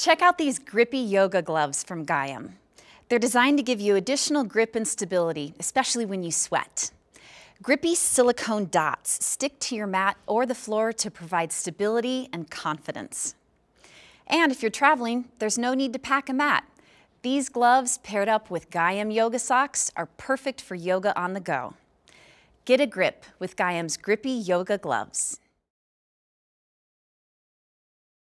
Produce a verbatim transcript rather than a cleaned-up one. Check out these grippy yoga gloves from Gaiam. They're designed to give you additional grip and stability, especially when you sweat. Grippy silicone dots stick to your mat or the floor to provide stability and confidence. And if you're traveling, there's no need to pack a mat. These gloves paired up with Gaiam yoga socks are perfect for yoga on the go. Get a grip with Gaiam's grippy yoga gloves.